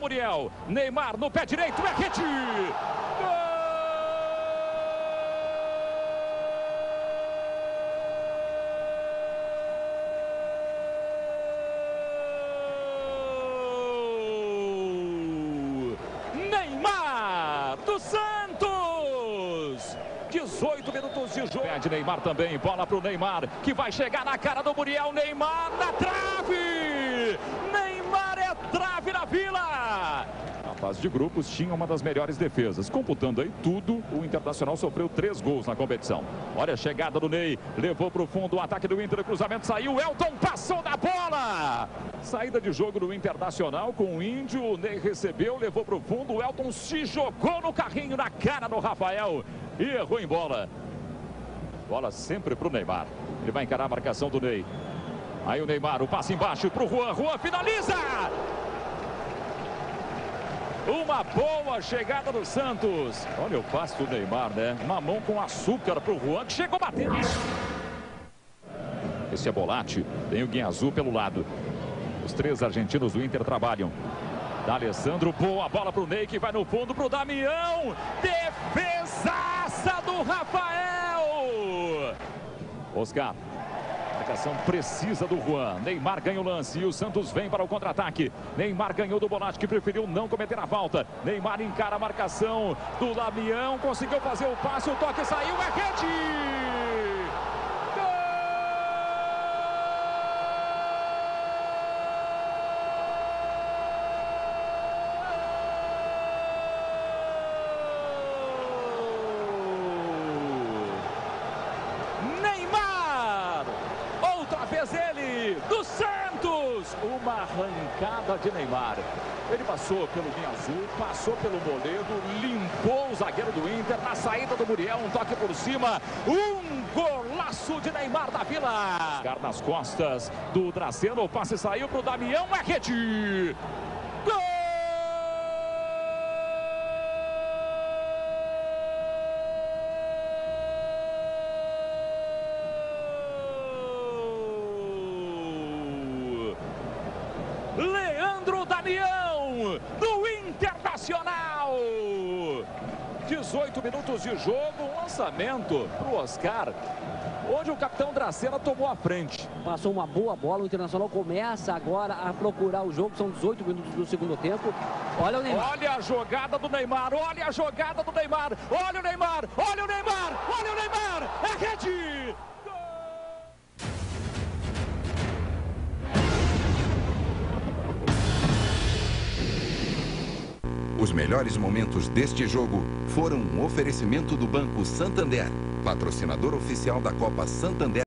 Muriel, Neymar no pé direito, Marrete! Gol! Neymar do Santos! 18 minutos de jogo. Pede Neymar também, bola para o Neymar, que vai chegar na cara do Muriel, Neymar na trave! Neymar é trave na Vila! Fase de grupos tinha uma das melhores defesas. Computando aí tudo, o Internacional sofreu 3 gols na competição. Olha a chegada do Ney, levou para o fundo o ataque do Inter, o cruzamento saiu, Elton passou da bola! Saída de jogo do Internacional com o Índio, o Ney recebeu, levou para o fundo, o Elton se jogou no carrinho na cara do Rafael e errou em bola. Bola sempre para o Neymar, ele vai encarar a marcação do Ney. Aí o Neymar, o passe embaixo para o Juan, Juan finaliza! Uma boa chegada do Santos. Olha o passe do Neymar, né? Mamão com açúcar pro Juan, que chegou batendo. Esse é Bolatti, tem o Guiñazu pelo lado. Os 3 argentinos do Inter trabalham. Da Alessandro, boa bola pro Ney, que vai no fundo pro Damião. Defesaça do Rafael. Oscar. Marcação precisa do Juan. Neymar ganha o lance e o Santos vem para o contra-ataque. Neymar ganhou do Bolatti, que preferiu não cometer a falta. Neymar encara a marcação do Damião, conseguiu fazer o passe, o toque saiu, é rede! Do Santos, uma arrancada de Neymar. Ele passou pelo Guiñazu, passou pelo Moledo, limpou o zagueiro do Inter. Na saída do Muriel, um toque por cima, um golaço de Neymar da Vila. Oscar nas costas do Dracena, o passe saiu para o Damião, Marrete. Gol! Leandro Damião, do Internacional. 18 minutos de jogo, um lançamento para o Oscar, onde o capitão Dracena tomou a frente. Passou uma boa bola, o Internacional começa agora a procurar o jogo, são 18 minutos do segundo tempo. Olha o Neymar. Olha a jogada do Neymar, olha a jogada do Neymar, olha o Neymar, olha o Neymar, olha o Neymar, é rede! Os melhores momentos deste jogo foram um oferecimento do Banco Santander, patrocinador oficial da Copa Santander.